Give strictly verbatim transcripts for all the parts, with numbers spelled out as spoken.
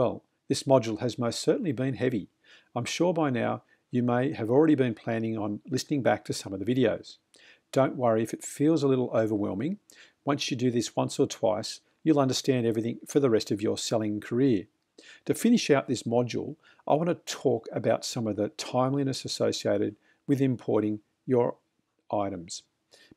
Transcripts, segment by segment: Well, this module has most certainly been heavy. I'm sure by now you may have already been planning on listening back to some of the videos. Don't worry if it feels a little overwhelming. Once you do this once or twice, you'll understand everything for the rest of your selling career. To finish out this module, I want to talk about some of the timeliness associated with importing your items.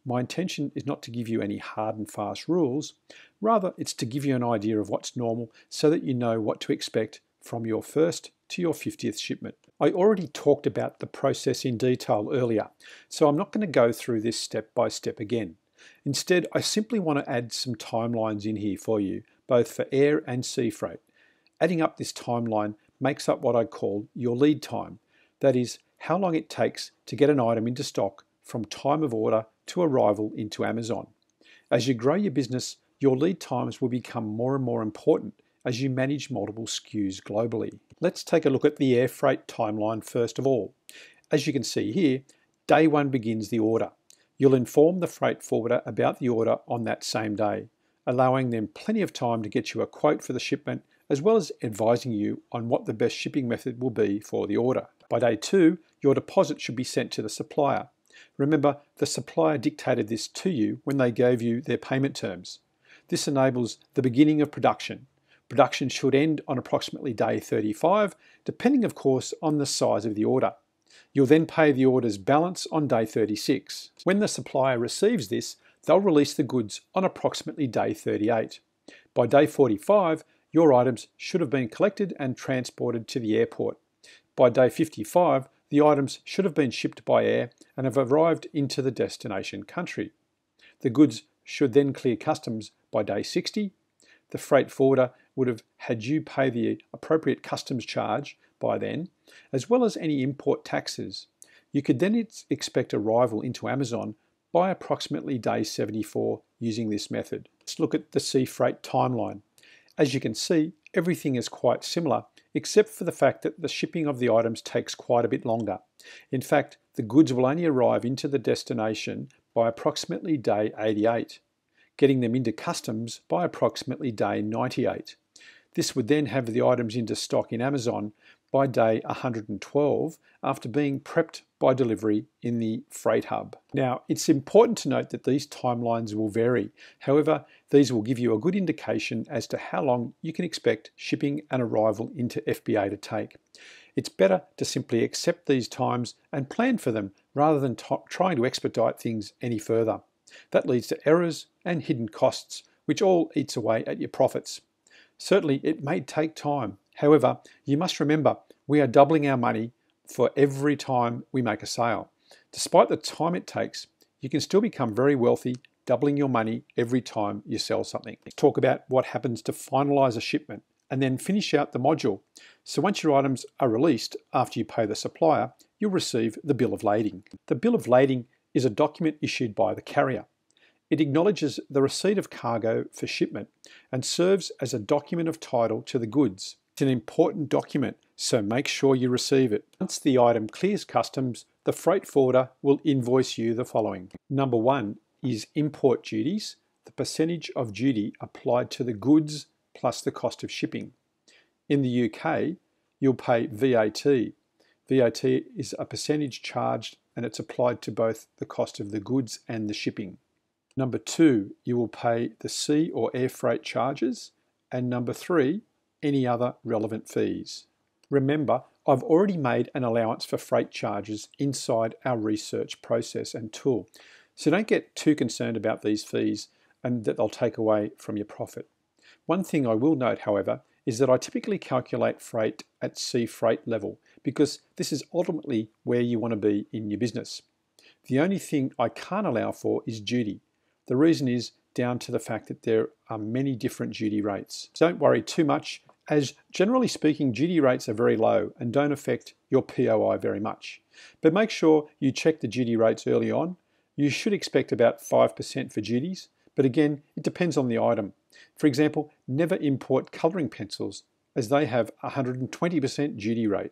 My intention is not to give you any hard and fast rules, rather it's to give you an idea of what's normal so that you know what to expect from your first to your fiftieth shipment. I already talked about the process in detail earlier, so I'm not going to go through this step by step again. Instead, I simply want to add some timelines in here for you, both for air and sea freight. Adding up this timeline makes up what I call your lead time. That is, how long it takes to get an item into stock from time of order to arrival into Amazon. As you grow your business, your lead times will become more and more important as you manage multiple S K Us globally. Let's take a look at the air freight timeline first of all. As you can see here, day one begins the order. You'll inform the freight forwarder about the order on that same day, allowing them plenty of time to get you a quote for the shipment, as well as advising you on what the best shipping method will be for the order. By day two, your deposit should be sent to the supplier. Remember, the supplier dictated this to you when they gave you their payment terms. This enables the beginning of production. Production should end on approximately day thirty-five, depending of course on the size of the order. You'll then pay the order's balance on day thirty-six. When the supplier receives this, they'll release the goods on approximately day thirty-eight. By day forty-five, your items should have been collected and transported to the airport. By day fifty-five, the items should have been shipped by air and have arrived into the destination country. The goods should then clear customs by day sixty. The freight forwarder would have had you pay the appropriate customs charge by then, as well as any import taxes. You could then expect arrival into Amazon by approximately day seventy-four using this method. Let's look at the sea freight timeline. As you can see, everything is quite similar, except for the fact that the shipping of the items takes quite a bit longer. In fact, the goods will only arrive into the destination by approximately day eighty-eight, getting them into customs by approximately day ninety-eight. This would then have the items into stock in Amazon by day one hundred twelve after being prepped by delivery in the freight hub. Now, it's important to note that these timelines will vary. However, these will give you a good indication as to how long you can expect shipping and arrival into F B A to take. It's better to simply accept these times and plan for them rather than trying to expedite things any further. That leads to errors and hidden costs, which all eats away at your profits. Certainly, it may take time. However, you must remember we are doubling our money for every time we make a sale. Despite the time it takes, you can still become very wealthy doubling your money every time you sell something. Let's talk about what happens to finalize a shipment and then finish out the module. So once your items are released after you pay the supplier, you'll receive the bill of lading. The bill of lading is a document issued by the carrier. It acknowledges the receipt of cargo for shipment and serves as a document of title to the goods. It's an important document, so make sure you receive it. Once the item clears customs, the freight forwarder will invoice you the following. Number one is import duties, the percentage of duty applied to the goods plus the cost of shipping. In the U K, you'll pay V A T. V A T is a percentage charged and it's applied to both the cost of the goods and the shipping. Number two, you will pay the sea or air freight charges. And number three, any other relevant fees. Remember, I've already made an allowance for freight charges inside our research process and tool, so don't get too concerned about these fees and that they'll take away from your profit. One thing I will note, however, is that I typically calculate freight at sea freight level because this is ultimately where you want to be in your business. The only thing I can't allow for is duty. The reason is down to the fact that there are many different duty rates. So don't worry too much, as generally speaking, duty rates are very low and don't affect your P O I very much. But make sure you check the duty rates early on. You should expect about five percent for duties, but again, it depends on the item. For example, never import colouring pencils as they have a one hundred twenty percent duty rate.